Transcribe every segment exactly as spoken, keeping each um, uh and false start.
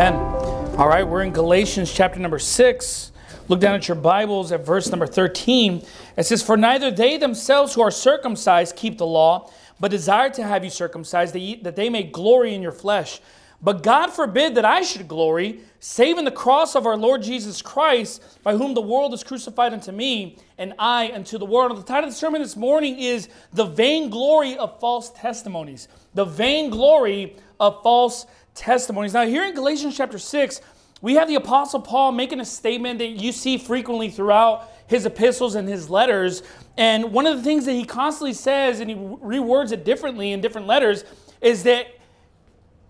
Amen. All right, we're in Galatians chapter number six. Look down at your Bibles at verse number thirteen. It says, "For neither they themselves who are circumcised keep the law, but desire to have you circumcised, that they may glory in your flesh. But God forbid that I should glory, save in the cross of our Lord Jesus Christ, by whom the world is crucified unto me, and I unto the world." The title of the sermon this morning is The Vainglory of False Testimonies. The Vainglory of False Testimonies. Now here in Galatians chapter six, we have the Apostle Paul making a statement that you see frequently throughout his epistles and his letters. And one of the things that he constantly says, and he rewords it differently in different letters, is that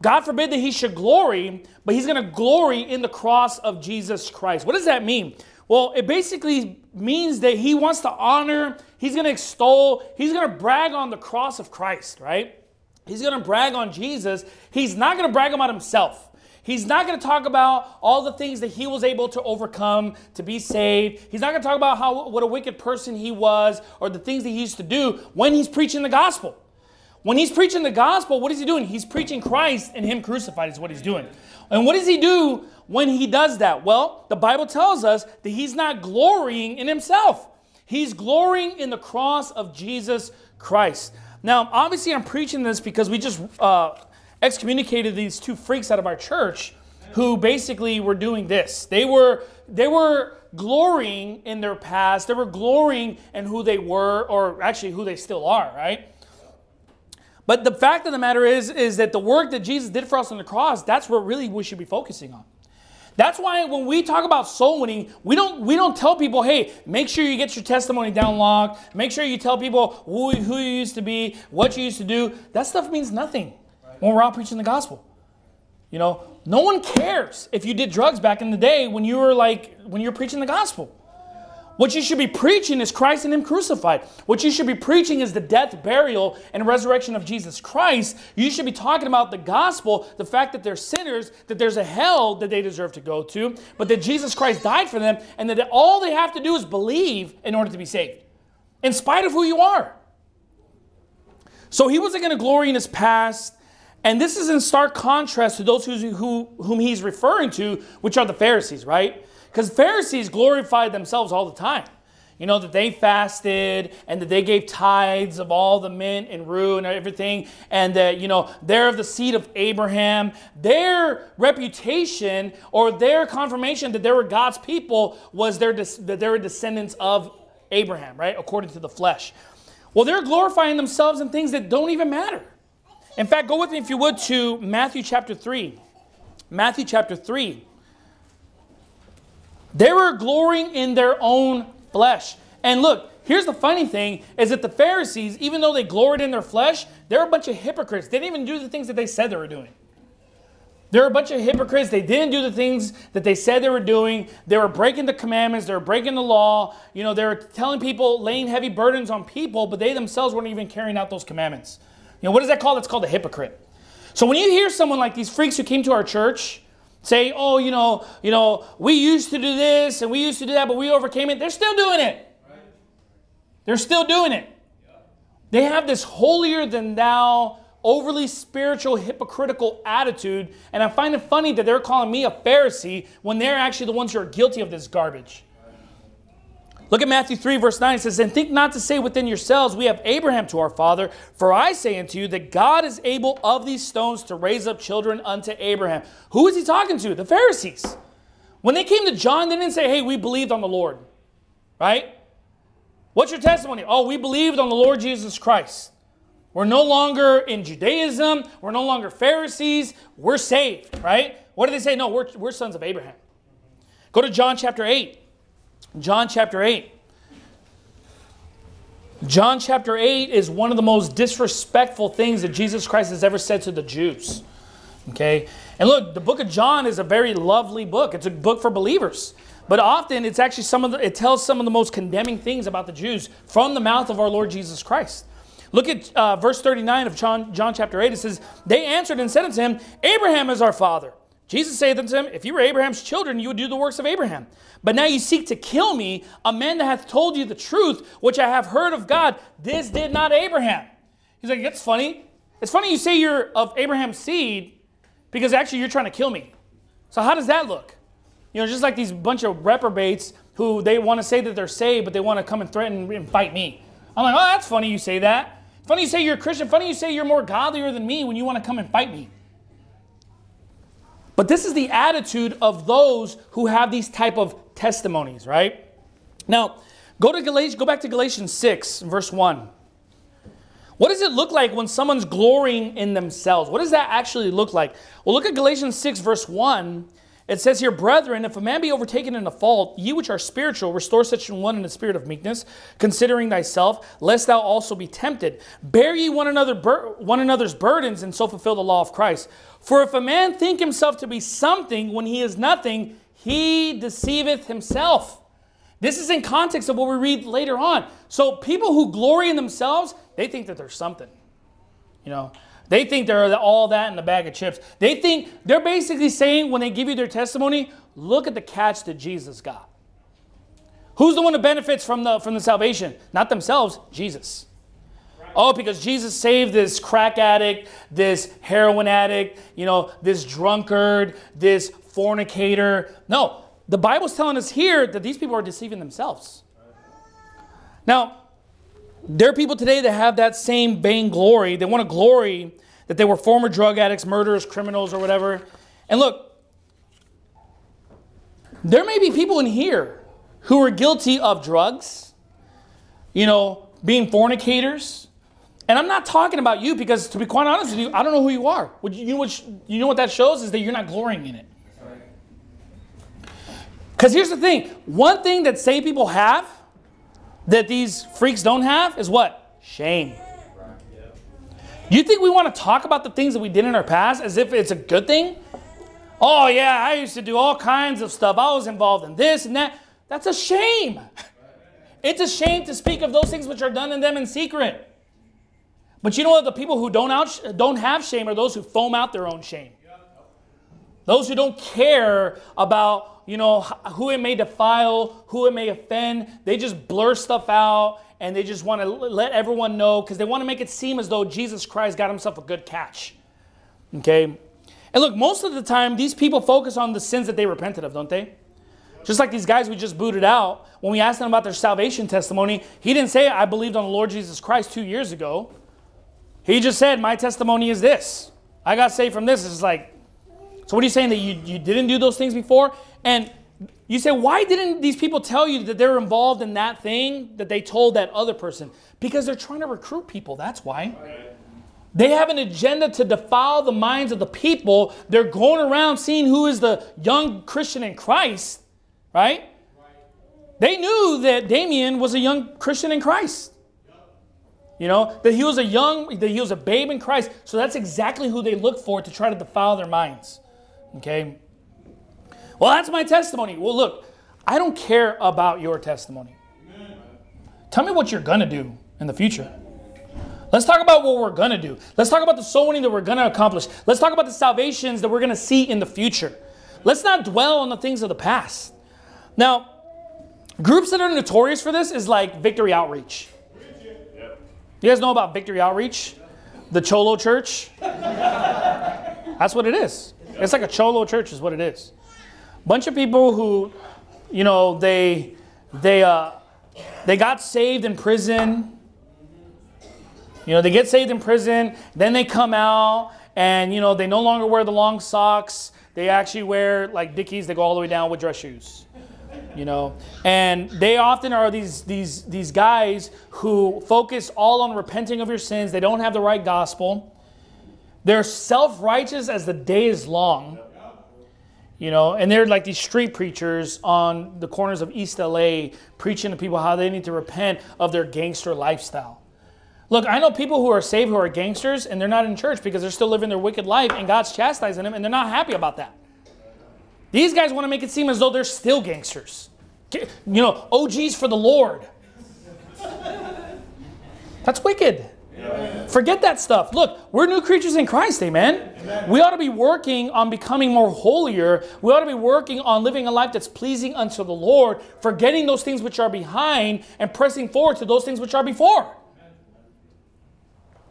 God forbid that he should glory, but he's going to glory in the cross of Jesus Christ. What does that mean? Well, it basically means that he wants to honor, he's going to extol, he's going to brag on the cross of Christ, right? He's going to brag on Jesus. He's not going to brag about himself. He's not going to talk about all the things that he was able to overcome, to be saved. He's not going to talk about how what a wicked person he was or the things that he used to do when he's preaching the gospel. When he's preaching the gospel, what is he doing? He's preaching Christ and him crucified is what he's doing. And what does he do when he does that? Well, the Bible tells us that he's not glorying in himself. He's glorying in the cross of Jesus Christ. Now, obviously, I'm preaching this because we just uh, excommunicated these two freaks out of our church who basically were doing this. They were, they were glorying in their past. They were glorying in who they were, or actually who they still are, right? But the fact of the matter is, is that the work that Jesus did for us on the cross, that's what really we should be focusing on. That's why when we talk about soul winning, we don't, we don't tell people, hey, make sure you get your testimony down locked. Make sure you tell people who, who you used to be, what you used to do. That stuff means nothing when we're out preaching the gospel. You know, no one cares if you did drugs back in the day when you were like, when you're preaching the gospel. What you should be preaching is Christ and him crucified. What you should be preaching is the death, burial, and resurrection of Jesus Christ. You should be talking about the gospel, the fact that they're sinners, that there's a hell that they deserve to go to, but that Jesus Christ died for them, and that all they have to do is believe in order to be saved, in spite of who you are. So he wasn't going to glory in his past, and this is in stark contrast to those who, who, whom he's referring to, which are the Pharisees, right? Because Pharisees glorified themselves all the time. You know, that they fasted and that they gave tithes of all the mint and rue and everything. And that, you know, they're of the seed of Abraham. Their reputation or their confirmation that they were God's people was their that they were descendants of Abraham, right? According to the flesh. Well, they're glorifying themselves in things that don't even matter. In fact, go with me, if you would, to Matthew chapter three. Matthew chapter three. They were glorying in their own flesh. And look, here's the funny thing, is that the Pharisees, even though they gloried in their flesh, they're a bunch of hypocrites. They didn't even do the things that they said they were doing. They're a bunch of hypocrites. They didn't do the things that they said they were doing. They were breaking the commandments. They were breaking the law. You know, they were telling people, laying heavy burdens on people, but they themselves weren't even carrying out those commandments. You know, what is that called? That's called a hypocrite. So when you hear someone like these freaks who came to our church say, oh, you know, you know, we used to do this and we used to do that, but we overcame it. They're still doing it. Right. They're still doing it. Yeah. They have this holier than thou, overly spiritual, hypocritical attitude. And I find it funny that they're calling me a Pharisee when they're actually the ones who are guilty of this garbage. Right. Look at Matthew three, verse nine. It says, "And think not to say within yourselves, we have Abraham to our father. For I say unto you that God is able of these stones to raise up children unto Abraham." Who is he talking to? The Pharisees. When they came to John, they didn't say, hey, we believed on the Lord, right? What's your testimony? Oh, we believed on the Lord Jesus Christ. We're no longer in Judaism. We're no longer Pharisees. We're saved, right? What do they say? No, we're, we're sons of Abraham. Go to John chapter eight. John chapter eight. John chapter eight is one of the most disrespectful things that Jesus Christ has ever said to the Jews. Okay? And look, the book of John is a very lovely book. It's a book for believers. But often it's actually some of the, it tells some of the most condemning things about the Jews from the mouth of our Lord Jesus Christ. Look at uh, verse thirty-nine of John, John chapter eight. It says, "They answered and said unto him, Abraham is our father. Jesus saith unto him, If you were Abraham's children, you would do the works of Abraham. But now you seek to kill me, a man that hath told you the truth, which I have heard of God. This did not Abraham." He's like, it's funny. It's funny you say you're of Abraham's seed, because actually you're trying to kill me. So how does that look? You know, just like these bunch of reprobates who they want to say that they're saved, but they want to come and threaten and fight me. I'm like, oh, that's funny you say that. Funny you say you're a Christian. Funny you say you're more godlier than me when you want to come and fight me. But this is the attitude of those who have these type of testimonies, right? Now, go to Galatians, go back to Galatians six, verse one. What does it look like when someone's glorying in themselves? What does that actually look like? Well, look at Galatians six, verse one. It says here, brethren, if a man be overtaken in a fault, ye which are spiritual, restore such an one in the spirit of meekness, considering thyself, lest thou also be tempted. Bear ye one, another bur one another's burdens, and so fulfill the law of Christ. For if a man think himself to be something when he is nothing, he deceiveth himself. This is in context of what we read later on. So people who glory in themselves, they think that they're something, you know. They think they're all that in a bag of chips. They think, they're basically saying when they give you their testimony, look at the catch that Jesus got. Who's the one who benefits from the, from the salvation? Not themselves, Jesus. Right. Oh, because Jesus saved this crack addict, this heroin addict, you know, this drunkard, this fornicator. No, the Bible's telling us here that these people are deceiving themselves. Right. Now, there are people today that have that same vainglory. They want to glory that they were former drug addicts, murderers, criminals, or whatever. And look, there may be people in here who are guilty of drugs, you know, being fornicators. And I'm not talking about you because, to be quite honest with you, I don't know who you are. You know what, you know what that shows is that you're not glorying in it. Because here's the thing. One thing that saved people have that these freaks don't have is what? Shame. You think we want to talk about the things that we did in our past as if it's a good thing? Oh yeah, I used to do all kinds of stuff. I was involved in this and that. That's a shame. It's a shame to speak of those things which are done in them in secret. But you know what? The people who don't, out, don't have shame are those who foam out their own shame. Those who don't care about, you know, who it may defile, who it may offend. They just blur stuff out and they just want to let everyone know because they want to make it seem as though Jesus Christ got himself a good catch. Okay? And look, most of the time, these people focus on the sins that they repented of, don't they? Just like these guys we just booted out, when we asked them about their salvation testimony, he didn't say, I believed on the Lord Jesus Christ two years ago. He just said, my testimony is this. I got saved from this. It's like, so what are you saying, that you, you didn't do those things before? And you say, why didn't these people tell you that they're involved in that thing that they told that other person? Because they're trying to recruit people, that's why. Right. They have an agenda to defile the minds of the people. They're going around seeing who is the young Christian in Christ, right? Right. They knew that Damien was a young Christian in Christ. Yep. You know, that he was a young, that he was a babe in Christ. So that's exactly who they look for to try to defile their minds. Okay. Well, that's my testimony. Well, look, I don't care about your testimony. Amen. Tell me what you're going to do in the future. Let's talk about what we're going to do. Let's talk about the soul winning that we're going to accomplish. Let's talk about the salvations that we're going to see in the future. Let's not dwell on the things of the past. Now, groups that are notorious for this is like Victory Outreach. You guys know about Victory Outreach? The Cholo Church? That's what it is. It's like a Cholo church is what it is. Bunch of people who, you know, they, they, uh, they got saved in prison. You know, they get saved in prison. Then they come out and, you know, they no longer wear the long socks. They actually wear like Dickies. They go all the way down with dress shoes, you know. And they often are these, these, these guys who focus all on repenting of your sins. They don't have the right gospel. They're self-righteous as the day is long, you know, and they're like these street preachers on the corners of East L A preaching to people how they need to repent of their gangster lifestyle. Look, I know people who are saved who are gangsters and they're not in church because they're still living their wicked life and God's chastising them and they're not happy about that. These guys want to make it seem as though they're still gangsters. You know, O Gs for the Lord. That's wicked. Amen. Forget that stuff. Look, we're new creatures in Christ, amen? Amen? We ought to be working on becoming more holier. We ought to be working on living a life that's pleasing unto the Lord, forgetting those things which are behind and pressing forward to those things which are before. Amen.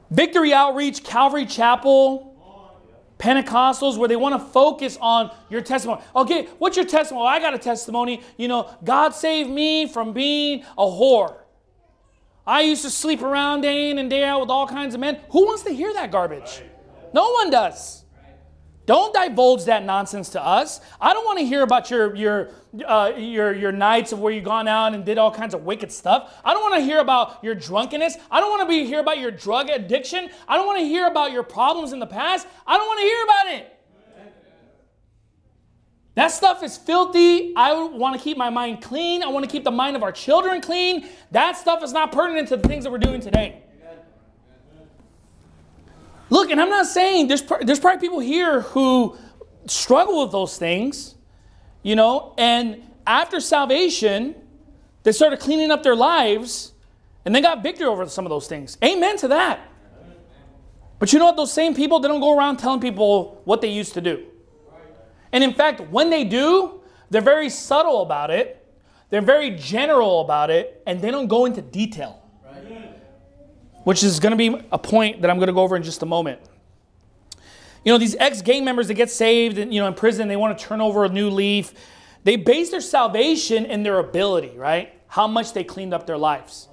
Victory Outreach, Calvary Chapel, Pentecostals, where they want to focus on your testimony. Okay, what's your testimony? Well, I got a testimony. You know, God saved me from being a whore. I used to sleep around day in and day out with all kinds of men. Who wants to hear that garbage? No one does. Don't divulge that nonsense to us. I don't want to hear about your, your, uh, your, your nights of where you've gone out and did all kinds of wicked stuff. I don't want to hear about your drunkenness. I don't want to be, hear about your drug addiction. I don't want to hear about your problems in the past. I don't want to hear about it. That stuff is filthy. I want to keep my mind clean. I want to keep the mind of our children clean. That stuff is not pertinent to the things that we're doing today. Look, and I'm not saying, there's, there's probably people here who struggle with those things, you know, and after salvation, they started cleaning up their lives and they got victory over some of those things. Amen to that. But you know what? Those same people, they don't go around telling people what they used to do. And in fact, when they do, they're very subtle about it. They're very general about it, and they don't go into detail. Which is going to be a point that I'm going to go over in just a moment. You know, these ex-gang members that get saved and, you know, in prison, they want to turn over a new leaf. They base their salvation in their ability, right? How much they cleaned up their lives.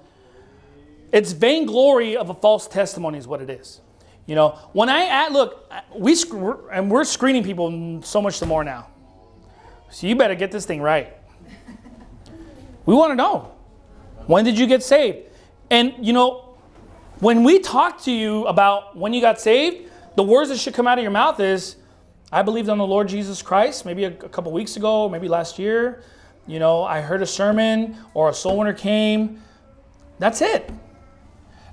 It's vainglory of a false testimony is what it is. You know, when I add, look, we and we're screening people so much the more now. So you better get this thing right. We want to know, when did you get saved? And, you know, when we talk to you about when you got saved, the words that should come out of your mouth is, I believed on the Lord Jesus Christ, maybe a, a couple weeks ago, maybe last year. You know, I heard a sermon or a soul winner came. That's it.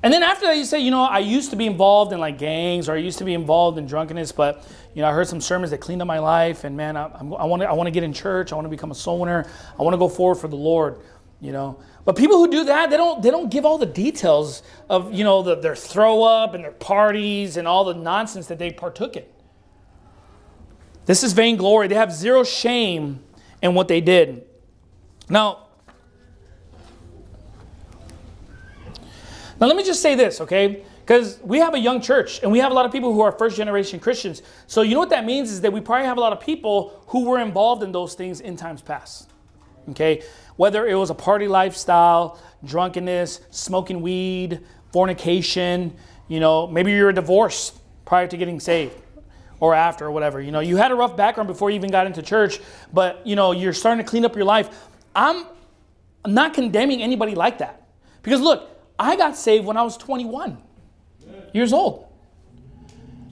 And then after that, you say, you know, I used to be involved in like gangs, or I used to be involved in drunkenness, but, you know, I heard some sermons that cleaned up my life, and man, I, I want to I want to get in church. I want to become a soul winner. I want to go forward for the Lord. You know, but people who do that, they don't they don't give all the details of, you know, the, their throw up and their parties and all the nonsense that they partook in. This is vainglory. They have zero shame in what they did. Now, now let me just say this, okay? Because we have a young church and we have a lot of people who are first generation Christians. So you know what that means is that we probably have a lot of people who were involved in those things in times past. Okay, whether it was a party lifestyle, drunkenness, smoking weed, fornication, you know, maybe you were divorced prior to getting saved or after or whatever. You know, you had a rough background before you even got into church, but, you know, you're starting to clean up your life. I'm not condemning anybody like that, because look, I got saved when I was twenty-one years old.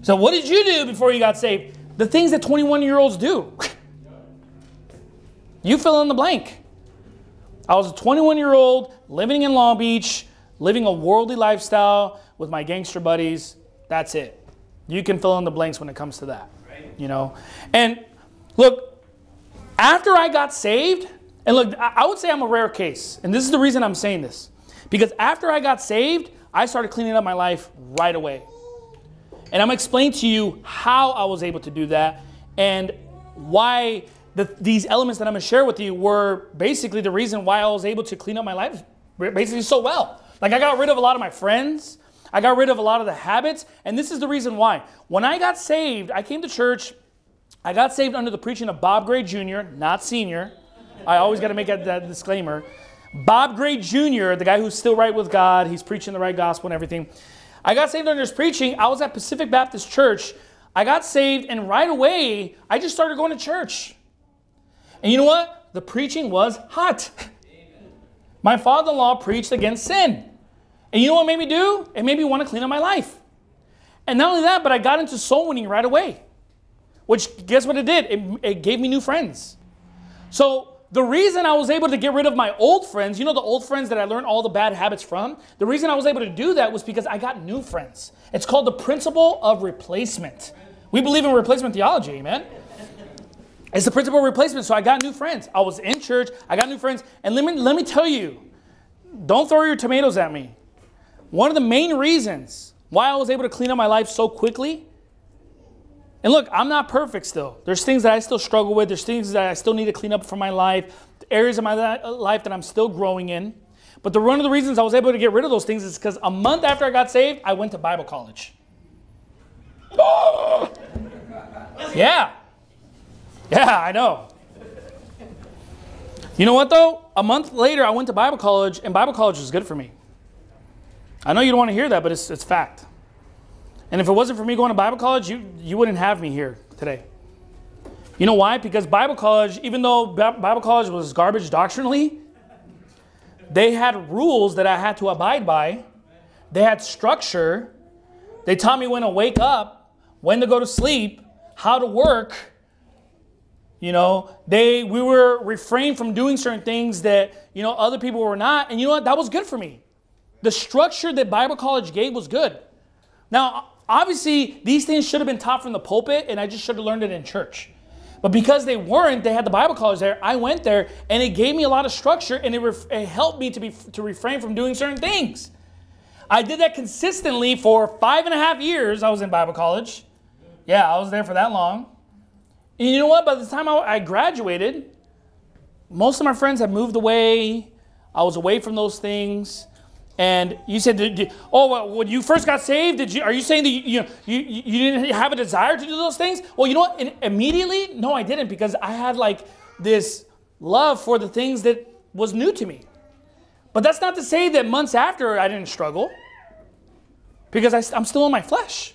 So what did you do before you got saved? The things that twenty-one-year-olds do. You fill in the blank. I was a twenty-one-year-old living in Long Beach, living a worldly lifestyle with my gangster buddies. That's it. You can fill in the blanks when it comes to that, right? You know. And look, after I got saved, and look, I would say I'm a rare case, and this is the reason I'm saying this, because after I got saved, I started cleaning up my life right away, and I'm going to explain to you how I was able to do that and why. The, these elements that I'm going to share with you were basically the reason why I was able to clean up my life basically so well. Like, I got rid of a lot of my friends. I got rid of a lot of the habits. And this is the reason why. When I got saved, I came to church. I got saved under the preaching of Bob Gray Junior, not senior. I always got to make that, that disclaimer. Bob Gray Junior, the guy who's still right with God. He's preaching the right gospel and everything. I got saved under his preaching. I was at Pacific Baptist Church. I got saved, and right away, I just started going to church. And you know what? The preaching was hot. Amen. My father-in-law preached against sin. And you know what made me do? It made me want to clean up my life. And not only that, but I got into soul winning right away. Which, guess what it did? It, it gave me new friends. So the reason I was able to get rid of my old friends, you know, the old friends that I learned all the bad habits from, the reason I was able to do that was because I got new friends. It's called the principle of replacement. We believe in replacement theology, amen? It's the principle of replacement. So I got new friends. I was in church. I got new friends. And let me, let me tell you, don't throw your tomatoes at me. One of the main reasons why I was able to clean up my life so quickly. And look, I'm not perfect still. There's things that I still struggle with. There's things that I still need to clean up for my life. Areas of my life that I'm still growing in. But the, one of the reasons I was able to get rid of those things is because a month after I got saved, I went to Bible college. Oh! Yeah. Yeah, I know. You know what, though? A month later, I went to Bible college, and Bible college was good for me. I know you don't want to hear that, but it's, it's fact. And if it wasn't for me going to Bible college, you, you wouldn't have me here today. You know why? Because Bible college, even though Bible college was garbage doctrinally, they had rules that I had to abide by. They had structure. They taught me when to wake up, when to go to sleep, how to work. You know, they, we were refrained from doing certain things that, you know, other people were not. And you know what? That was good for me. The structure that Bible college gave was good. Now, obviously, these things should have been taught from the pulpit, and I just should have learned it in church. But because they weren't, they had the Bible college there, I went there, and it gave me a lot of structure, and it, it helped me to, be, to refrain from doing certain things. I did that consistently for five and a half years I was in Bible college. Yeah, I was there for that long. And you know what? By the time I, I graduated, most of my friends had moved away. I was away from those things. And you said, did you, oh, well, when you first got saved, did you? Are you saying that you, you, you, you didn't have a desire to do those things? Well, you know what? And immediately, no, I didn't, because I had like this love for the things that was new to me. But that's not to say that months after I didn't struggle, because I, I'm still in my flesh.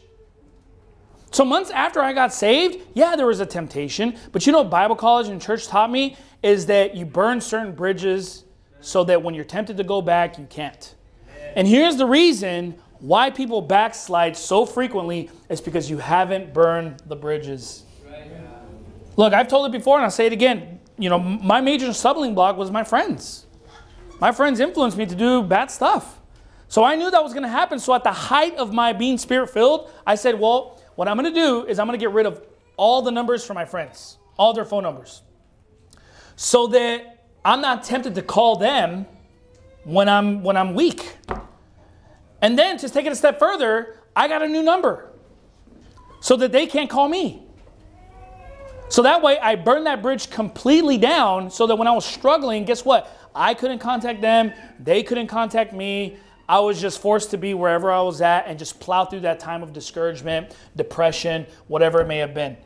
So months after I got saved, yeah, there was a temptation. But you know what Bible college and church taught me is that you burn certain bridges so that when you're tempted to go back, you can't. And here's the reason why people backslide so frequently is because you haven't burned the bridges. Right. Yeah. Look, I've told it before and I'll say it again. You know, my major stumbling block was my friends. My friends influenced me to do bad stuff. So I knew that was going to happen. So at the height of my being spirit-filled, I said, well, what I'm going to do is I'm going to get rid of all the numbers for my friends, all their phone numbers, so that I'm not tempted to call them when I'm, when I'm weak. And then, just take it a step further, I got a new number so that they can't call me. So that way, I burned that bridge completely down so that when I was struggling, guess what? I couldn't contact them. They couldn't contact me. I was just forced to be wherever I was at and just plow through that time of discouragement, depression, whatever it may have been.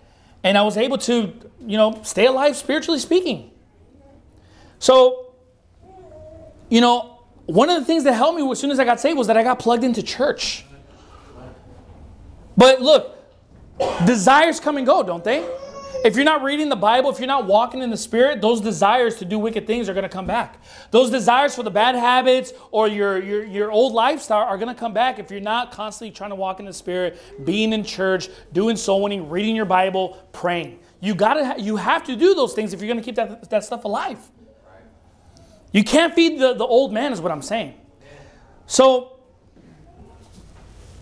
And I was able to, you know, stay alive spiritually speaking. So, you know, one of the things that helped me as soon as I got saved was that I got plugged into church. But look, desires come and go, don't they? If you're not reading the Bible, if you're not walking in the Spirit, those desires to do wicked things are going to come back. Those desires for the bad habits or your, your, your old lifestyle are going to come back if you're not constantly trying to walk in the Spirit, being in church, doing soul winning, reading your Bible, praying. You, gotta, you have to do those things if you're going to keep that, that stuff alive. You can't feed the, the old man is what I'm saying. So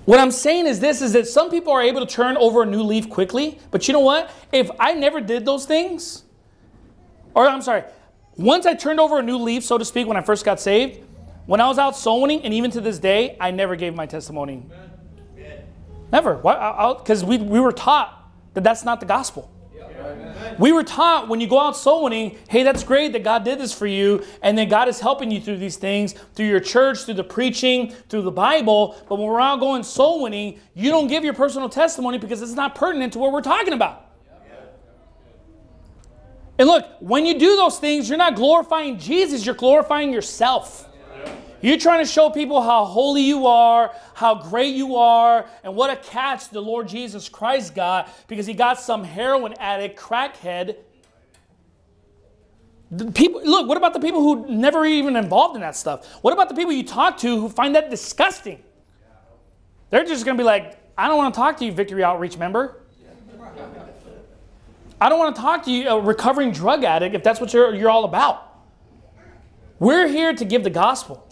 what I'm saying is this, is that some people are able to turn over a new leaf quickly. But you know what? If I never did those things, or I'm sorry, once I turned over a new leaf, so to speak, when I first got saved, when I was out soul winning, and even to this day, I never gave my testimony. Never. Because we, we were taught that that's not the gospel. We were taught when you go out soul winning, hey, that's great that God did this for you, and then God is helping you through these things, through your church, through the preaching, through the Bible. But when we're out going soul winning, you don't give your personal testimony because it's not pertinent to what we're talking about. And look, when you do those things, you're not glorifying Jesus, you're glorifying yourself. You're trying to show people how holy you are, how great you are, and what a catch the Lord Jesus Christ got because he got some heroin addict, crackhead. The people, look, what about the people who never even involved in that stuff? What about the people you talk to who find that disgusting? They're just going to be like, I don't want to talk to you, Victory Outreach member. I don't want to talk to you, a recovering drug addict, if that's what you're, you're all about. We're here to give the gospel.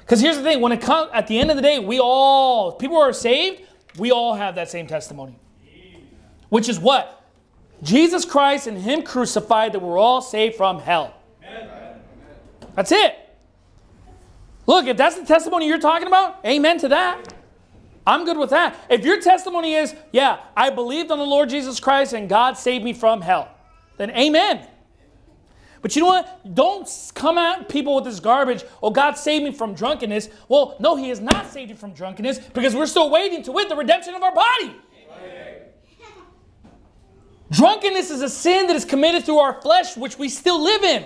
Because here's the thing, when it comes at the end of the day, we all, people who are saved, we all have that same testimony. Which is what? Jesus Christ and him crucified, that we're all saved from hell. Amen. That's it. Look, if that's the testimony you're talking about, amen to that. I'm good with that. If your testimony is, yeah, I believed on the Lord Jesus Christ and God saved me from hell, then amen. But you know what? Don't come at people with this garbage. Oh, God saved me from drunkenness. Well, no, he has not saved you from drunkenness because we're still waiting to wit the redemption of our body. Amen. Drunkenness is a sin that is committed through our flesh, which we still live in.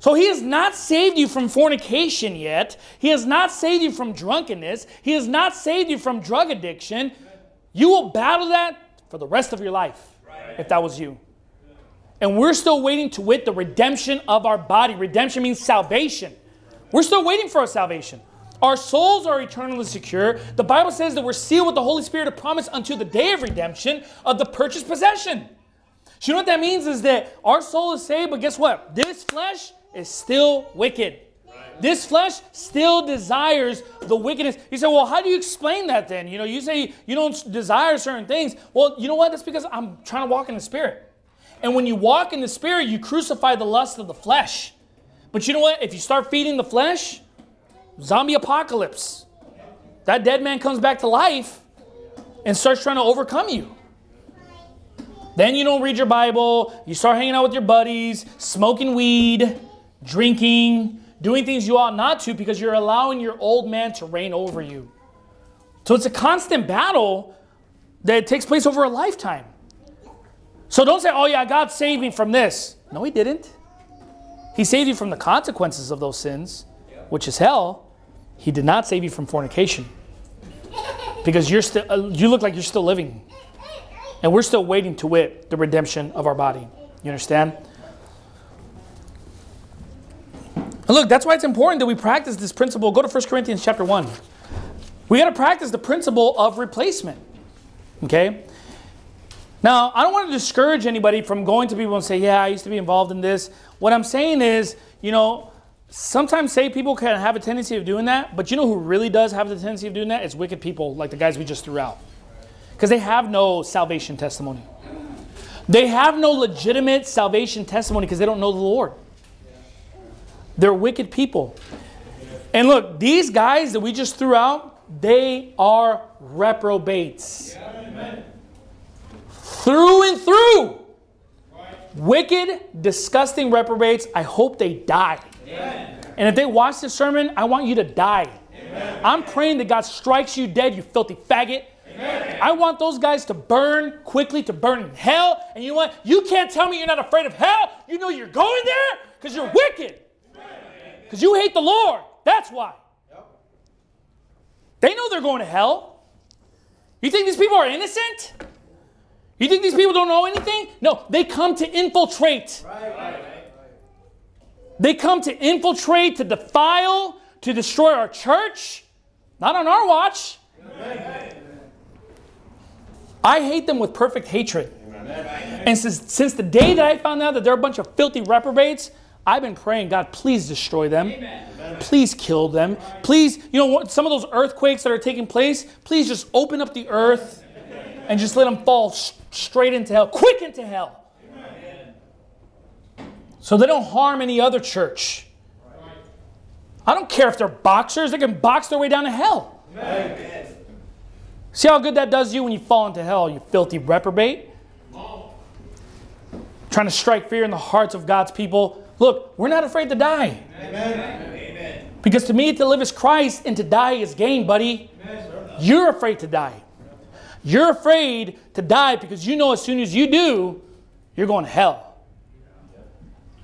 So he has not saved you from fornication yet. He has not saved you from drunkenness. He has not saved you from drug addiction. You will battle that for the rest of your life, if that was you. And we're still waiting to wit the redemption of our body. Redemption means salvation. We're still waiting for our salvation. Our souls are eternally secure. The Bible says that we're sealed with the Holy Spirit of promise unto the day of redemption of the purchased possession. So you know what that means is that our soul is saved, but guess what? This flesh is still wicked. Right. This flesh still desires the wickedness. You say, well, how do you explain that then? You know, you say you don't desire certain things. Well, you know what? That's because I'm trying to walk in the Spirit. And when you walk in the Spirit, you crucify the lust of the flesh. But you know what? If you start feeding the flesh, zombie apocalypse. That dead man comes back to life and starts trying to overcome you. Then you don't read your Bible. You start hanging out with your buddies, smoking weed, drinking, doing things you ought not to because you're allowing your old man to reign over you. So it's a constant battle that takes place over a lifetime. So don't say, oh yeah, God saved me from this. No, he didn't. He saved you from the consequences of those sins, which is hell. He did not save you from fornication. Because you're still, uh, you look like you're still living. And we're still waiting to wit the redemption of our body. You understand? And look, that's why it's important that we practice this principle. Go to First Corinthians chapter one. We got to practice the principle of replacement. Okay? Now, I don't want to discourage anybody from going to people and say, yeah, I used to be involved in this. What I'm saying is, you know, sometimes say people can have a tendency of doing that, but you know who really does have the tendency of doing that? It's wicked people like the guys we just threw out. Because they have no salvation testimony. They have no legitimate salvation testimony because they don't know the Lord. They're wicked people. And look, these guys that we just threw out, they are reprobates. Yeah, amen. Through and through. Right. Wicked, disgusting reprobates. I hope they die. Amen. And if they watch this sermon, I want you to die. Amen. I'm praying that God strikes you dead, you filthy faggot. Amen. I want those guys to burn quickly, to burn in hell. And you know what? You can't tell me you're not afraid of hell. You know you're going there because you're wicked. Because you hate the Lord. That's why. Yep. They know they're going to hell. You think these people are innocent? You think these people don't know anything? No, they come to infiltrate. Right, right, right. They come to infiltrate, to defile, to destroy our church. Not on our watch. Amen. I hate them with perfect hatred. Amen. And since, since the day that I found out that they're a bunch of filthy reprobates, I've been praying, God, please destroy them. Amen. Please kill them. Please, you know, some of those earthquakes that are taking place, please just open up the earth and just let them fall straight into hell, quick into hell. So they don't harm any other church. I don't care if they're boxers. They can box their way down to hell. Amen. See how good that does you when you fall into hell, you filthy reprobate. Trying to strike fear in the hearts of God's people. Look, we're not afraid to die. Amen. Because to me, to live is Christ and to die is gain, buddy. Amen. You're afraid to die. You're afraid to die because you know as soon as you do, you're going to hell.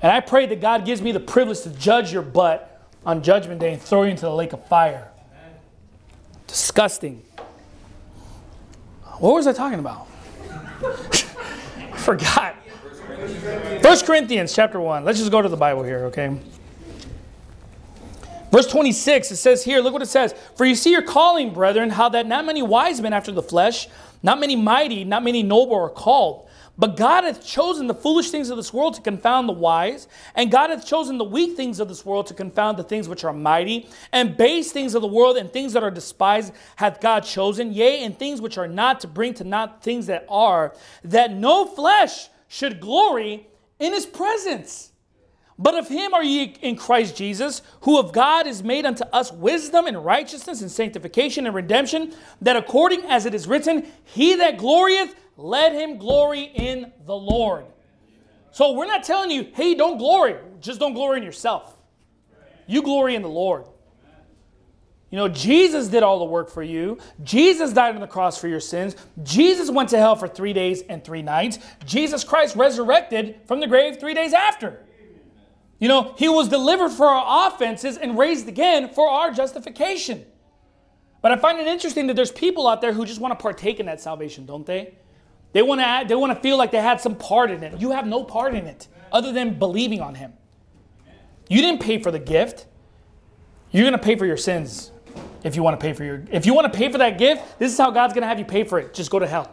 And I pray that God gives me the privilege to judge your butt on Judgment Day and throw you into the lake of fire. Amen. Disgusting. What was I talking about? I forgot. First Corinthians chapter one. Let's just go to the Bible here, okay? Verse twenty-six, it says here, look what it says. For you see your calling, brethren, how that not many wise men after the flesh, not many mighty, not many noble are called. But God hath chosen the foolish things of this world to confound the wise, and God hath chosen the weak things of this world to confound the things which are mighty, and base things of the world and things that are despised hath God chosen, yea, and things which are not to bring to naught things that are, that no flesh should glory in his presence. But of him are ye in Christ Jesus, who of God is made unto us wisdom and righteousness and sanctification and redemption, that according as it is written, he that glorieth, let him glory in the Lord. So we're not telling you, hey, don't glory. Just don't glory in yourself. You glory in the Lord. You know, Jesus did all the work for you. Jesus died on the cross for your sins. Jesus went to hell for three days and three nights. Jesus Christ resurrected from the grave three days after. You know, he was delivered for our offenses and raised again for our justification. But I find it interesting that there's people out there who just want to partake in that salvation, don't they? They want to add, they want to feel like they had some part in it. You have no part in it other than believing on him. You didn't pay for the gift. You're going to pay for your sins if you want to pay for your, if you want to pay for that gift. This is how God's going to have you pay for it. Just go to hell.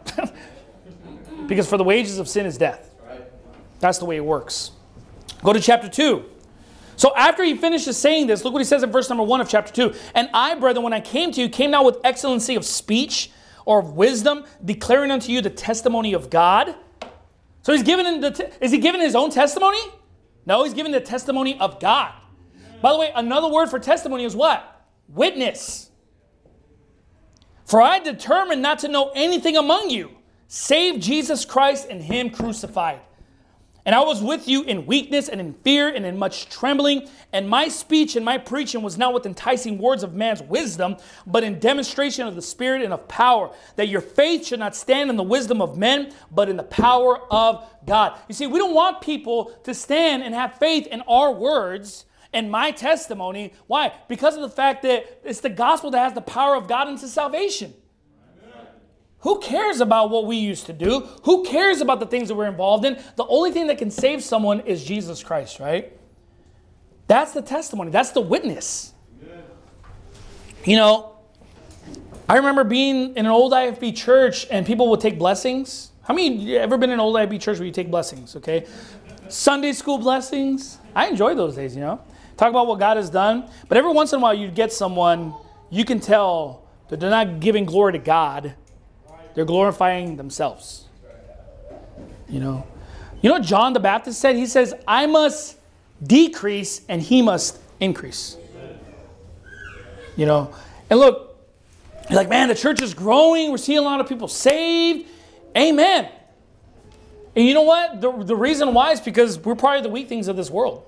Because for the wages of sin is death. That's the way it works. Go to chapter two. So after he finishes saying this, look what he says in verse number one of chapter two. And I, brethren, when I came to you, came not with excellency of speech or of wisdom, declaring unto you the testimony of God. So he's given the, is he giving his own testimony? No, he's giving the testimony of God. By the way, another word for testimony is what? Witness. For I determined not to know anything among you, save Jesus Christ and him crucified. And I was with you in weakness and in fear and in much trembling. And my speech and my preaching was not with enticing words of man's wisdom, but in demonstration of the Spirit and of power, that your faith should not stand in the wisdom of men, but in the power of God. You see, we don't want people to stand and have faith in our words and my testimony. Why? Because of the fact that it's the gospel that has the power of God into salvation. Who cares about what we used to do? Who cares about the things that we're involved in? The only thing that can save someone is Jesus Christ, right? That's the testimony. That's the witness. Yeah. You know, I remember being in an old I F B church and people would take blessings. How many of you ever been in an old I F B church where you take blessings, okay? Sunday school blessings. I enjoy those days, you know? Talk about what God has done. But every once in a while you'd get someone, you can tell that they're not giving glory to God. They're glorifying themselves. You know, you know what John the Baptist said? He says, I must decrease and he must increase. You know, and look, you're like, man, the church is growing. We're seeing a lot of people saved. Amen. And you know what? The, the reason why is because we're probably the weak things of this world.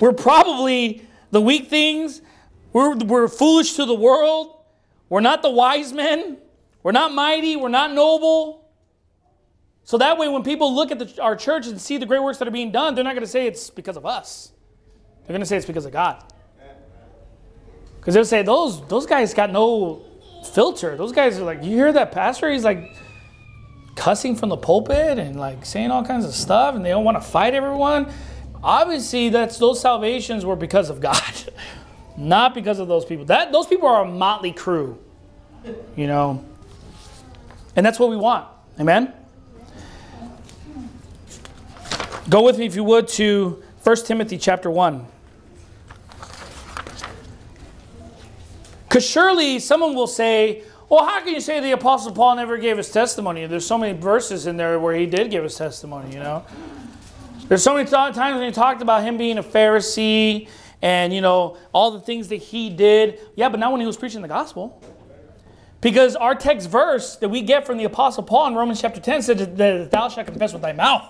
We're probably the weak things. We're, we're foolish to the world. We're not the wise men. We're not mighty. We're not noble. So that way when people look at the, our church and see the great works that are being done, they're not going to say it's because of us. They're going to say it's because of God. Because they'll say, those, those guys got no filter. Those guys are like, you hear that pastor? He's like cussing from the pulpit and like saying all kinds of stuff and they don't want to fight everyone. Obviously, that's, those salvations were because of God, not because of those people. That, those people are a motley crew, you know. And that's what we want. Amen? Go with me, if you would, to First Timothy chapter one. Because surely someone will say, well, how can you say the Apostle Paul never gave his testimony? There's so many verses in there where he did give his testimony, you know? There's so many times when he talked about him being a Pharisee and, you know, all the things that he did. Yeah, but not when he was preaching the gospel. Because our text verse that we get from the Apostle Paul in Romans chapter ten says that thou shalt confess with thy mouth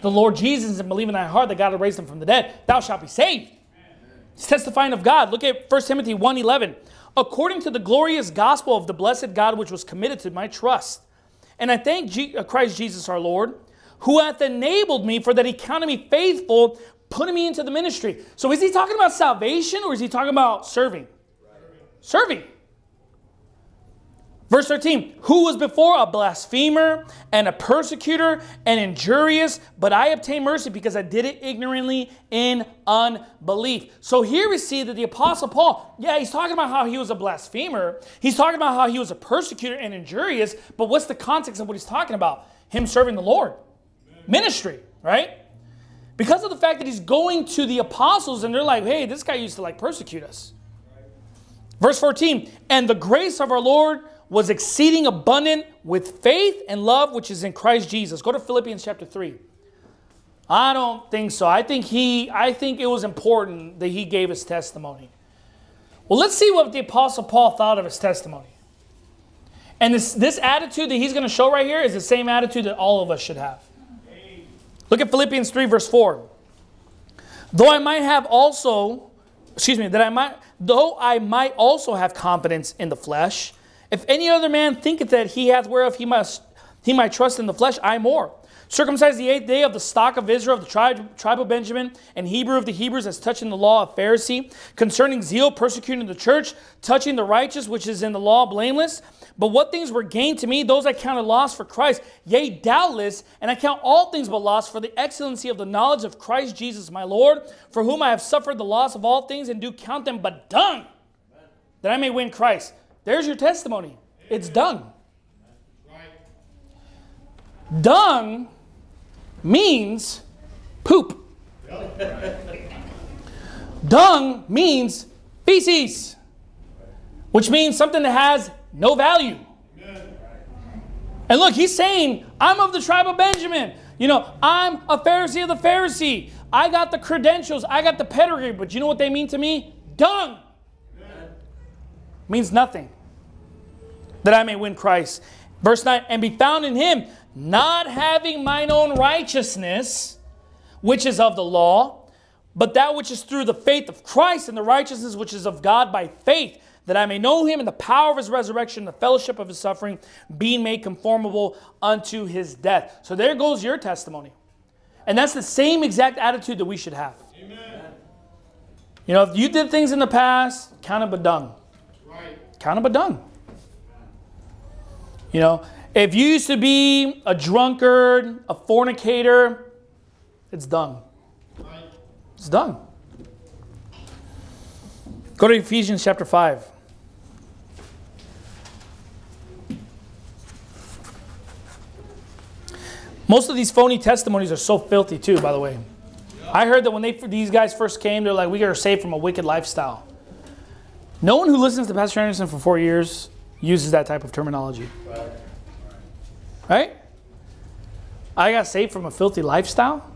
the Lord Jesus and believe in thy heart that God had raised him from the dead, thou shalt be saved. It's testifying of God. Look at First Timothy one eleven. According to the glorious gospel of the blessed God which was committed to my trust. And I thank Je- Christ Jesus our Lord, who hath enabled me, for that he counted me faithful, putting me into the ministry. So is he talking about salvation or is he talking about serving? Serving. Verse thirteen, who was before a blasphemer and a persecutor and injurious, but I obtained mercy because I did it ignorantly in unbelief. So here we see that the Apostle Paul, yeah, he's talking about how he was a blasphemer. He's talking about how he was a persecutor and injurious, but what's the context of what he's talking about? Him serving the Lord. Ministry, right? Because of the fact that he's going to the apostles and they're like, hey, this guy used to like persecute us. Verse fourteen, and the grace of our Lord was exceeding abundant with faith and love, which is in Christ Jesus. Go to Philippians chapter three. I don't think so. I think he, I think it was important that he gave his testimony. Well, let's see what the Apostle Paul thought of his testimony. And this, this attitude that he's going to show right here is the same attitude that all of us should have. Look at Philippians three, verse four. Though I might have also excuse me, that I might, though I might also have confidence in the flesh, if any other man thinketh that he hath whereof he must, he might trust in the flesh, I more. Circumcised the eighth day, of the stock of Israel, of the tribe, tribe of Benjamin, and Hebrew of the Hebrews, as touching the law of Pharisee, concerning zeal, persecuting the church, touching the righteous, which is in the law, blameless. But what things were gained to me, those I counted loss for Christ, yea, doubtless, and I count all things but loss for the excellency of the knowledge of Christ Jesus my Lord, for whom I have suffered the loss of all things, and do count them but dung, that I may win Christ. There's your testimony. It's dung. Dung means poop. Dung means feces, which means something that has no value. And look, he's saying, I'm of the tribe of Benjamin. You know, I'm a Pharisee of the Pharisee. I got the credentials. I got the pedigree. But you know what they mean to me? Dung. Means nothing. That I may win Christ. Verse nine, and be found in him, not having mine own righteousness, which is of the law, but that which is through the faith of Christ, and the righteousness which is of God by faith, that I may know him and the power of his resurrection, the fellowship of his suffering, being made conformable unto his death. So there goes your testimony. And that's the same exact attitude that we should have. Amen. You know, if you did things in the past, count them but dung. Right. Count them but dung. You know, if you used to be a drunkard, a fornicator, it's dung. It's dung. Go to Ephesians chapter five. Most of these phony testimonies are so filthy too, by the way. I heard that when they, these guys first came, they're like, we are saved from a wicked lifestyle. No one who listens to Pastor Anderson for four years uses that type of terminology. Right? I got saved from a filthy lifestyle?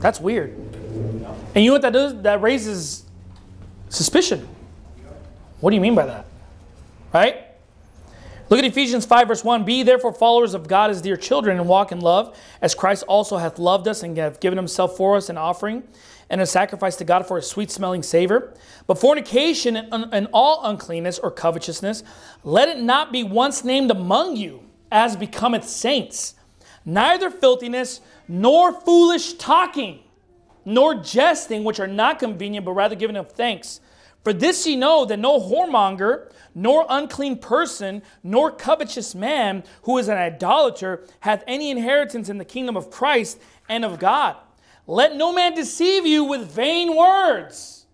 That's weird. And you know what that does? That raises suspicion. What do you mean by that? Right? Look at Ephesians five verse one. Be therefore followers of God as dear children, and walk in love, as Christ also hath loved us, and hath given himself for us an offering, and a sacrifice to God for a sweet-smelling savor. But fornication and, and all uncleanness or covetousness, let it not be once named among you, as becometh saints, neither filthiness, nor foolish talking, nor jesting, which are not convenient, but rather giving of thanks. For this ye know, that no whoremonger, nor unclean person, nor covetous man, who is an idolater, hath any inheritance in the kingdom of Christ and of God. Let no man deceive you with vain words.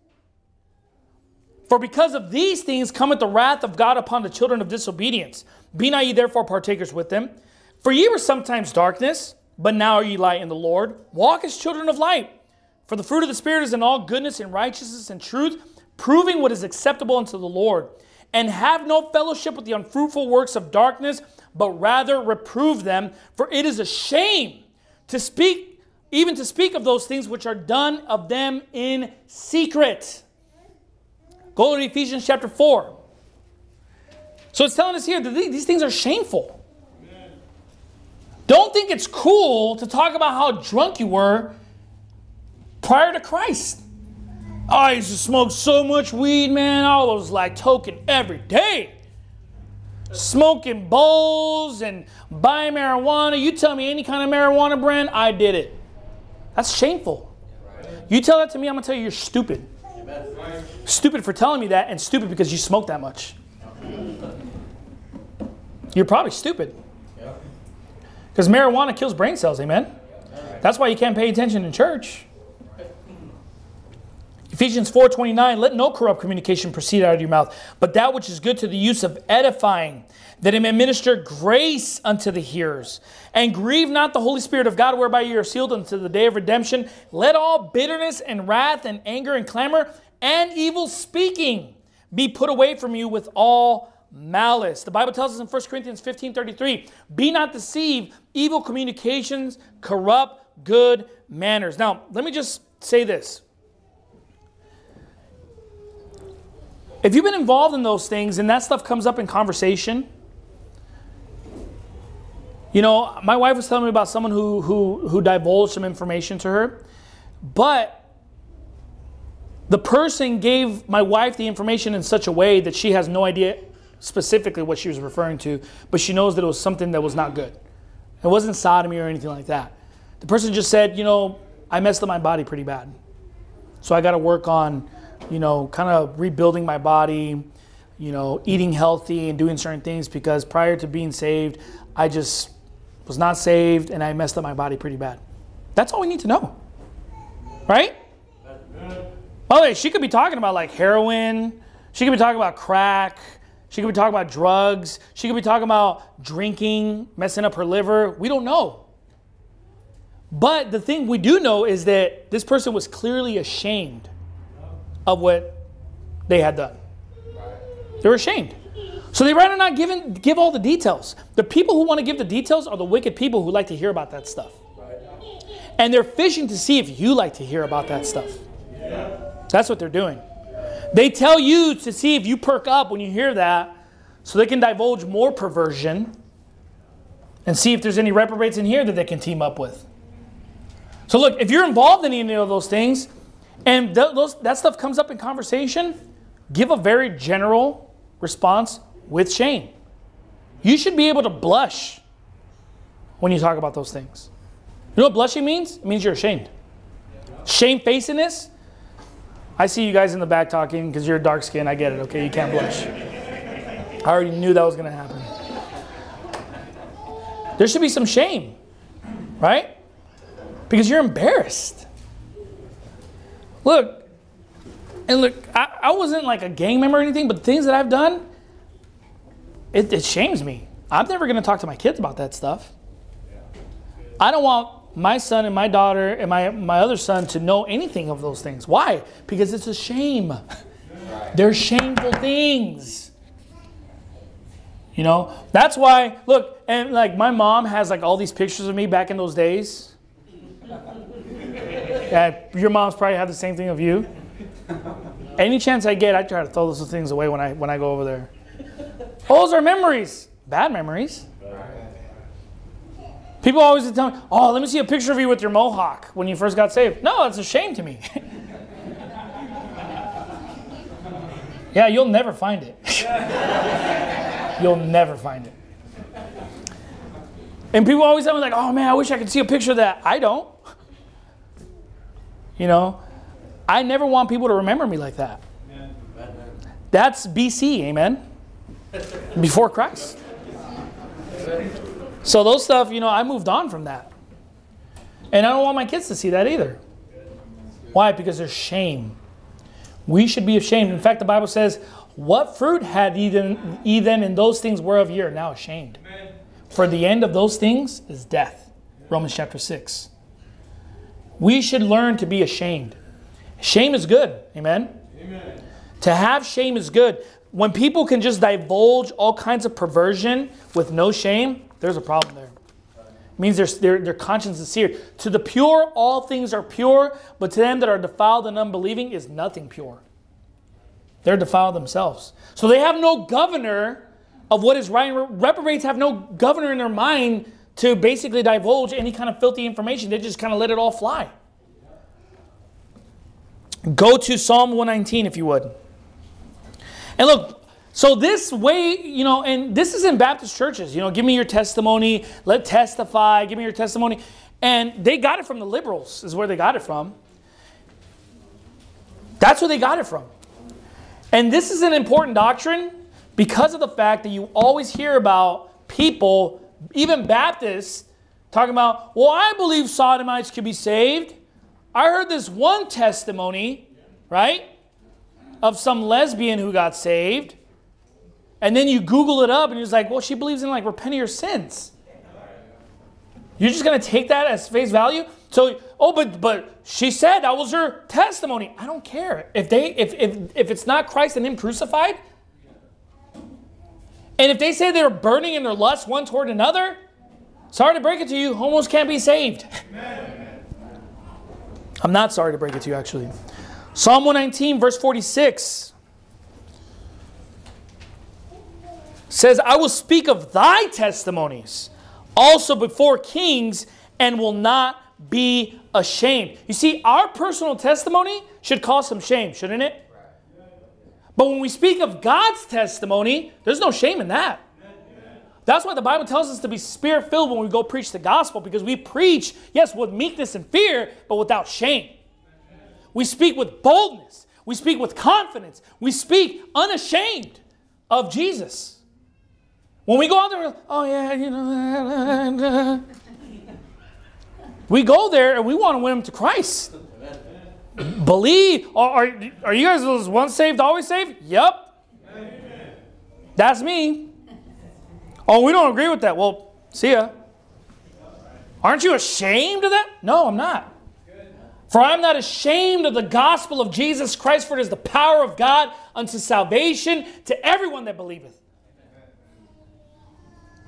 For because of these things cometh the wrath of God upon the children of disobedience. Be not ye therefore partakers with them. For ye were sometimes darkness, but now are ye light in the Lord. Walk as children of light. For the fruit of the Spirit is in all goodness and righteousness and truth, proving what is acceptable unto the Lord. And have no fellowship with the unfruitful works of darkness, but rather reprove them. For it is a shame to speak even to speak of those things which are done of them in secret. Go to Ephesians chapter four. So it's telling us here that these things are shameful. Amen. Don't think it's cool to talk about how drunk you were prior to Christ. Oh, I used to smoke so much weed, man. I was like token every day. Smoking bowls and buying marijuana. You tell me any kind of marijuana brand, I did it. That's shameful. You tell that to me, I'm going to tell you you're stupid. Stupid for telling me that, and stupid because you smoke that much. You're probably stupid. Because marijuana kills brain cells, amen? That's why you can't pay attention in church. Ephesians four twenty-nine, let no corrupt communication proceed out of your mouth, but that which is good to the use of edifying, that it may minister grace unto the hearers. And grieve not the Holy Spirit of God, whereby ye are sealed unto the day of redemption. Let all bitterness and wrath and anger and clamor and evil speaking be put away from you with all malice. The Bible tells us in First Corinthians fifteen thirty-three, be not deceived, evil communications corrupt good manners. Now, let me just say this. If you've been involved in those things and that stuff comes up in conversation, you know, my wife was telling me about someone who, who, who divulged some information to her, but The person gave my wife the information in such a way that she has no idea specifically what she was referring to, but she knows that it was something that was not good. It wasn't sodomy or anything like that. The person just said, you know, I messed up my body pretty bad. So I got to work on, you know, kind of rebuilding my body, you know, eating healthy and doing certain things, because prior to being saved, I just was not saved and I messed up my body pretty bad. That's all we need to know. Right? That's good. By the way, she could be talking about like heroin. She could be talking about crack. She could be talking about drugs. She could be talking about drinking, messing up her liver. We don't know. But the thing we do know is that this person was clearly ashamed of what they had done. They were ashamed. So they'd rather not give, give all the details. The people who want to give the details are the wicked people who like to hear about that stuff. And they're fishing to see if you like to hear about that stuff. That's what they're doing. They tell you to see if you perk up when you hear that, so they can divulge more perversion and see if there's any reprobates in here that they can team up with. So look, if you're involved in any of those things and th those, that stuff comes up in conversation, give a very general response with shame. You should be able to blush when you talk about those things. You know what blushing means? It means you're ashamed. Shamefacedness. I see you guys in the back talking because you're dark skinned. I get it, okay? You can't blush. I already knew that was going to happen. There should be some shame, right? Because you're embarrassed. Look, and look, I, I wasn't like a gang member or anything, but the things that I've done, it, it shames me. I'm never going to talk to my kids about that stuff. I don't want my son and my daughter and my, my other son to know anything of those things. Why? Because it's a shame. They're shameful things. You know, that's why, look, and like my mom has like all these pictures of me back in those days. Yeah, your mom's probably had the same thing of you. Any chance I get, I try to throw those things away when I, when I go over there. Those are memories, bad memories. People always tell me, oh, let me see a picture of you with your mohawk when you first got saved. No, it's a shame to me. Yeah, you'll never find it. You'll never find it. And people always tell me like, oh man, I wish I could see a picture of that. I don't. You know, I never want people to remember me like that. That's B C, amen? Before Christ. So those stuff, you know, I moved on from that. And I don't want my kids to see that either. Why? Because there's shame. We should be ashamed. In fact, the Bible says, what fruit had ye then, ye then in those things whereof ye are now ashamed? Amen. For the end of those things is death. Romans chapter six. We should learn to be ashamed. Shame is good. Amen? Amen. To have shame is good. When people can just divulge all kinds of perversion with no shame, there's a problem there. It means their, their, their conscience is seared. To the pure, all things are pure, but to them that are defiled and unbelieving is nothing pure. They're defiled themselves. So they have no governor of what is right. Reprobates have no governor in their mind to basically divulge any kind of filthy information. They just kind of let it all fly. Go to Psalm one nineteen if you would. And look, so this way, you know, and this is in Baptist churches, you know, give me your testimony, let testify, give me your testimony. And they got it from the liberals is where they got it from. That's where they got it from. And this is an important doctrine because of the fact that you always hear about people, even Baptists, talking about, well, I believe sodomites could be saved. I heard this one testimony, right, of some lesbian who got saved. And then you Google it up and you're like, well, she believes in like repent of your sins. You're just going to take that as face value? So, oh, but but she said that was her testimony. I don't care. If they if if, if it's not Christ and him crucified, and if they say they're burning in their lust one toward another, sorry to break it to you, homos can't be saved. Amen. I'm not sorry to break it to you, actually. Psalm one nineteen, verse forty-six. Says, I will speak of thy testimonies also before kings and will not be ashamed. You see, our personal testimony should cause some shame, shouldn't it? But when we speak of God's testimony, there's no shame in that. That's why the Bible tells us to be spirit-filled when we go preach the gospel, because we preach, yes, with meekness and fear, but without shame. We speak with boldness. We speak with confidence. We speak unashamed of Jesus. When we go out there, oh yeah, you know, we go there and we want to win them to Christ. Believe, are, are you guys those once saved, always saved? Yep. Amen. That's me. Oh, we don't agree with that. Well, see ya. Aren't you ashamed of that? No, I'm not. For I am not ashamed of the gospel of Jesus Christ, for it is the power of God unto salvation to everyone that believeth.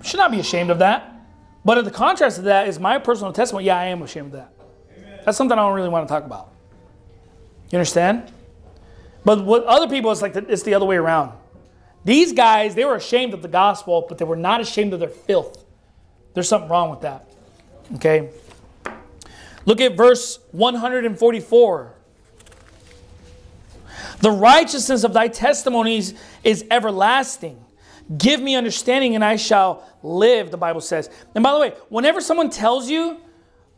We should not be ashamed of that. But in the contrast to that is my personal testimony. Yeah, I am ashamed of that. Amen. That's something I don't really want to talk about. You understand? But with other people, it's like the, it's the other way around. These guys, they were ashamed of the gospel, but they were not ashamed of their filth. There's something wrong with that. Okay? Look at verse one hundred forty-four. The righteousness of thy testimonies is everlasting. Give me understanding and I shall live, the Bible says. And by the way, whenever someone tells you,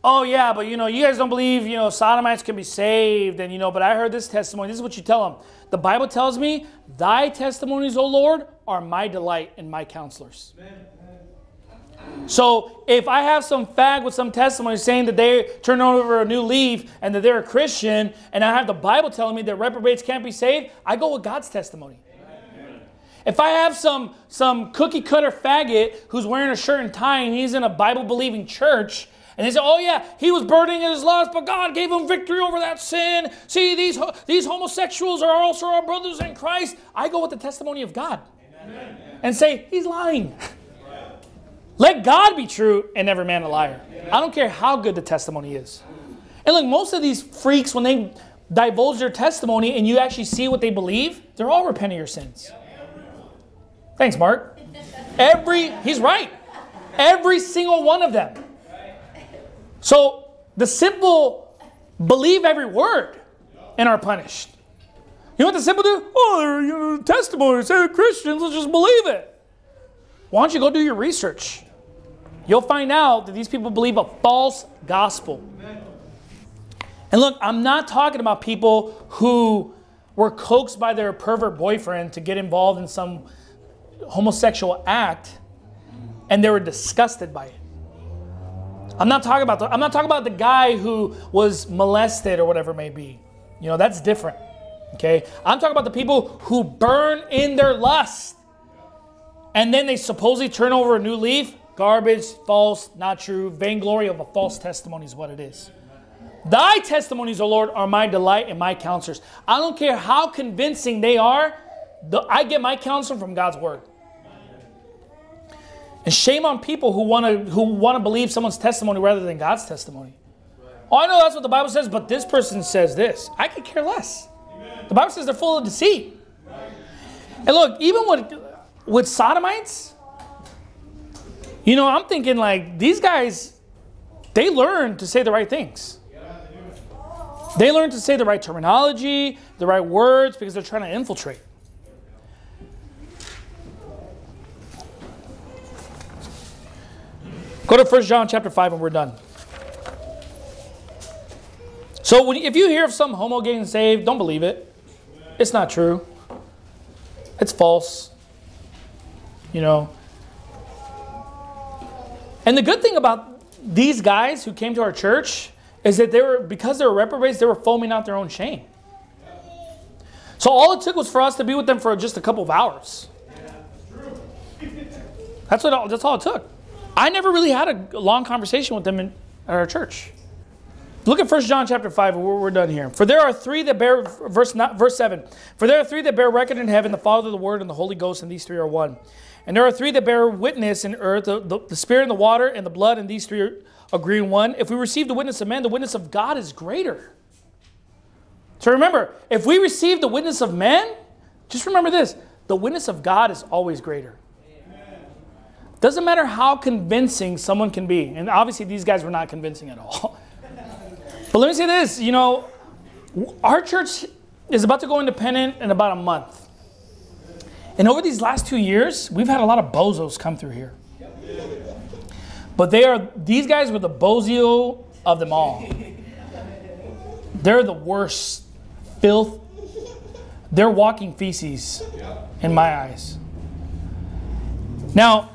oh yeah, but you know, you guys don't believe, you know, sodomites can be saved, and you know, but I heard this testimony, this is what you tell them. The Bible tells me, thy testimonies, O Lord, are my delight and my counselors. Amen. So if I have some fag with some testimony saying that they turn over a new leaf and that they're a Christian, and I have the Bible telling me that reprobates can't be saved, I go with God's testimony. Amen. If I have some, some cookie cutter faggot who's wearing a shirt and tie and he's in a Bible believing church, and they say, oh yeah, he was burdening in his lust, but God gave him victory over that sin. See, these, ho these homosexuals are also our brothers in Christ. I go with the testimony of God. Amen. And say, he's lying. Let God be true and every man a liar. I don't care how good the testimony is. And look, most of these freaks, when they divulge their testimony and you actually see what they believe, they're all repenting of your sins. Thanks, Mark. Every, he's right. Every single one of them. So the simple believe every word and are punished. You know what the simple do? Oh, they're, you know, testimonies, they're Christians, let's just believe it. Why don't you go do your research? You'll find out that these people believe a false gospel. And look, I'm not talking about people who were coaxed by their pervert boyfriend to get involved in some homosexual act and they were disgusted by it. I'm not talking about the, I'm not talking about the guy who was molested or whatever it may be. You know, that's different. Okay? I'm talking about the people who burn in their lust and then they supposedly turn over a new leaf. Garbage, false, not true. Vainglory of a false testimony is what it is. Thy testimonies, O Lord, are my delight and my counselors. I don't care how convincing they are. I get my counsel from God's word. And shame on people who want to who want to believe someone's testimony rather than God's testimony. Oh, I know that's what the Bible says, but this person says this. I could care less. The Bible says they're full of deceit. And look, even with, with sodomites, you know, I'm thinking like these guys, they learn to say the right things. They learn to say the right terminology, the right words, because they're trying to infiltrate. Go to First John chapter five and we're done. So when, if you hear of some homo getting saved, don't believe it. It's not true. It's false. You know. And the good thing about these guys who came to our church is that they were, because they were reprobates, they were foaming out their own shame. So all it took was for us to be with them for just a couple of hours. That's what. All, that's all it took. I never really had a long conversation with them in, at our church. Look at First John chapter five, and we're, we're done here. For there are three that bear, verse, not, verse seven, for there are three that bear record in heaven, the Father, the Word, and the Holy Ghost, and these three are one. And there are three that bear witness in earth, the, the, the Spirit and the water and the blood, and these three agree in one. If we receive the witness of men, the witness of God is greater. So remember, if we receive the witness of men, just remember this, the witness of God is always greater. Doesn't matter how convincing someone can be. And obviously these guys were not convincing at all. But let me say this, you know, our church is about to go independent in about a month. And over these last two years, we've had a lot of bozos come through here. But they are, these guys were the bozo of them all. They're the worst filth. They're walking feces in my eyes. Now,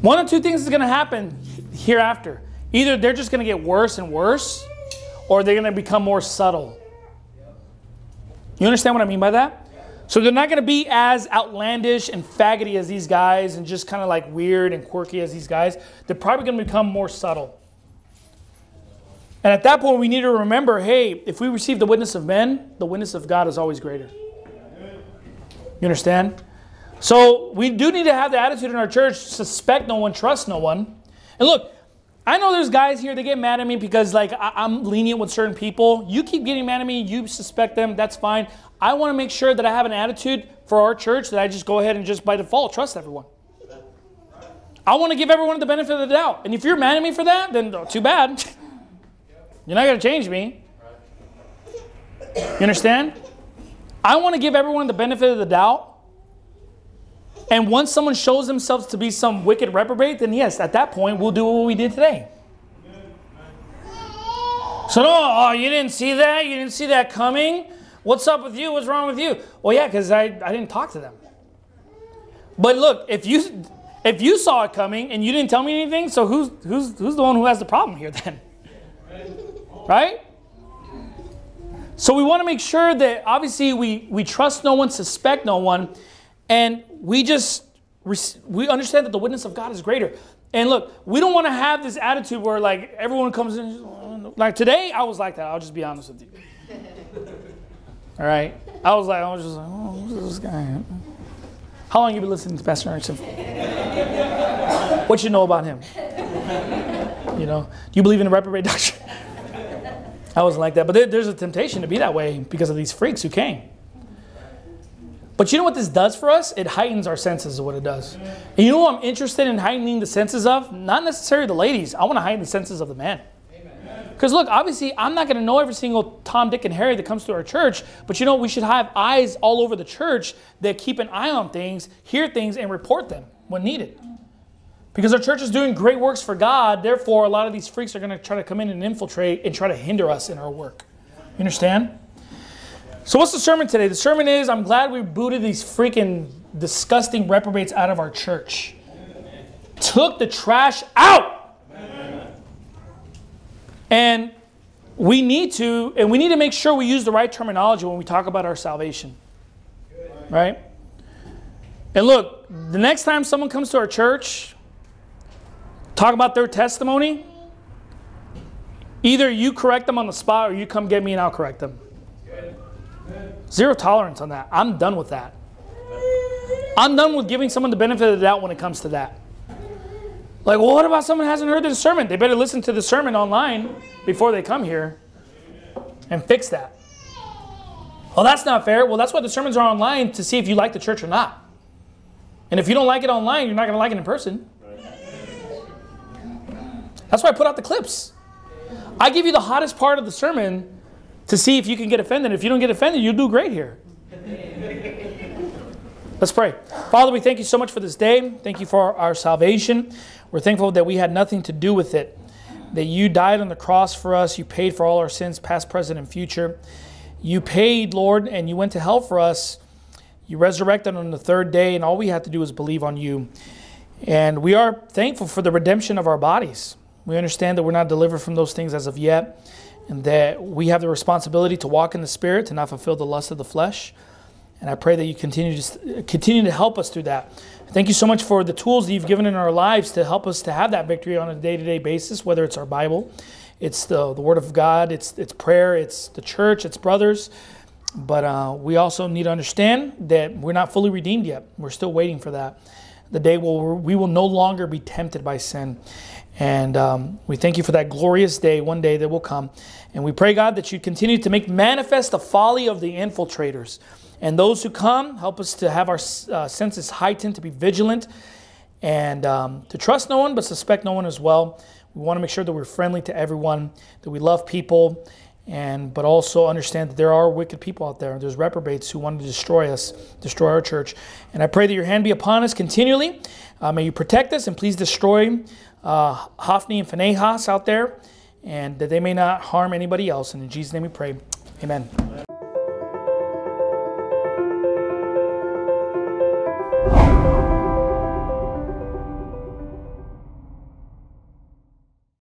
one of two things is going to happen hereafter. Either they're just going to get worse and worse, or they're going to become more subtle. You understand what I mean by that? So they're not going to be as outlandish and faggoty as these guys and just kind of like weird and quirky as these guys. They're probably going to become more subtle. And at that point, we need to remember, hey, if we receive the witness of men, the witness of God is always greater. You understand? So we do need to have the attitude in our church, suspect no one, trust no one. And look, I know there's guys here, they get mad at me because like I I'm lenient with certain people. You keep getting mad at me, you suspect them, that's fine. I want to make sure that I have an attitude for our church that I just go ahead and just by default trust everyone. I want to give everyone the benefit of the doubt. And if you're mad at me for that, then oh, too bad. You're not going to change me. You understand? I want to give everyone the benefit of the doubt. And once someone shows themselves to be some wicked reprobate, then yes, at that point, we'll do what we did today. So, no, oh, you didn't see that? You didn't see that coming? What's up with you? What's wrong with you? Well, yeah, because I, I didn't talk to them. But look, if you if you saw it coming and you didn't tell me anything, so who's, who's, who's the one who has the problem here then? Right? So we want to make sure that obviously we, we trust no one, suspect no one, and we just, we understand that the witness of God is greater. And look, we don't want to have this attitude where like everyone comes in, just, oh, like today I was like that. I'll just be honest with you. All right. I was like, I was just like, oh, who's this guy? How long have you been listening to Pastor Erickson? What you know about him? You know, do you believe in the reprobate doctrine? I wasn't like that. But there, there's a temptation to be that way because of these freaks who came. But you know what this does for us? It heightens our senses is what it does. And you know what I'm interested in heightening the senses of? Not necessarily the ladies. I want to heighten the senses of the man. Because look, obviously, I'm not going to know every single Tom, Dick, and Harry that comes to our church. But you know, we should have eyes all over the church that keep an eye on things, hear things, and report them when needed. Because our church is doing great works for God. Therefore, a lot of these freaks are going to try to come in and infiltrate and try to hinder us in our work. You understand? So what's the sermon today? The sermon is, I'm glad we booted these freaking disgusting reprobates out of our church. Amen. Took the trash out. Amen. And we need to, and we need to make sure we use the right terminology when we talk about our salvation. Good. Right? And look, the next time someone comes to our church, talk about their testimony, either you correct them on the spot or you come get me and I'll correct them. Zero tolerance on that. I'm done with that. I'm done with giving someone the benefit of the doubt when it comes to that. Like, well, what about someone who hasn't heard the sermon? They better listen to the sermon online before they come here and fix that. Well, that's not fair. Well, that's why the sermons are online, to see if you like the church or not. And if you don't like it online, you're not going to like it in person. That's why I put out the clips. I give you the hottest part of the sermon to see if you can get offended. If you don't get offended, you'll do great here. Let's pray. Father, we thank you so much for this day. Thank you for our salvation. We're thankful that we had nothing to do with it, that you died on the cross for us. You paid for all our sins, past, present, and future. You paid, Lord, and you went to hell for us. You resurrected on the third day, and all we had to do was believe on you. And we are thankful for the redemption of our bodies. We understand that we're not delivered from those things as of yet, and that we have the responsibility to walk in the Spirit, to not fulfill the lust of the flesh. And I pray that you continue to, continue to help us through that. Thank you so much for the tools that you've given in our lives to help us to have that victory on a day-to-day basis, whether it's our Bible, it's the, the Word of God, it's, it's prayer, it's the church, it's brothers. But uh, we also need to understand that we're not fully redeemed yet. We're still waiting for that. The day where we will no longer be tempted by sin. And um, we thank you for that glorious day, one day that will come. And we pray, God, that you continue to make manifest the folly of the infiltrators. And those who come, help us to have our uh, senses heightened, to be vigilant, and um, to trust no one, but suspect no one as well. We want to make sure that we're friendly to everyone, that we love people, and but also understand that there are wicked people out there. There's reprobates who want to destroy us, destroy our church. And I pray that your hand be upon us continually. Uh, may you protect us, and please destroy uh, Hophni and Phinehas out there, and that they may not harm anybody else. And in Jesus' name we pray. Amen.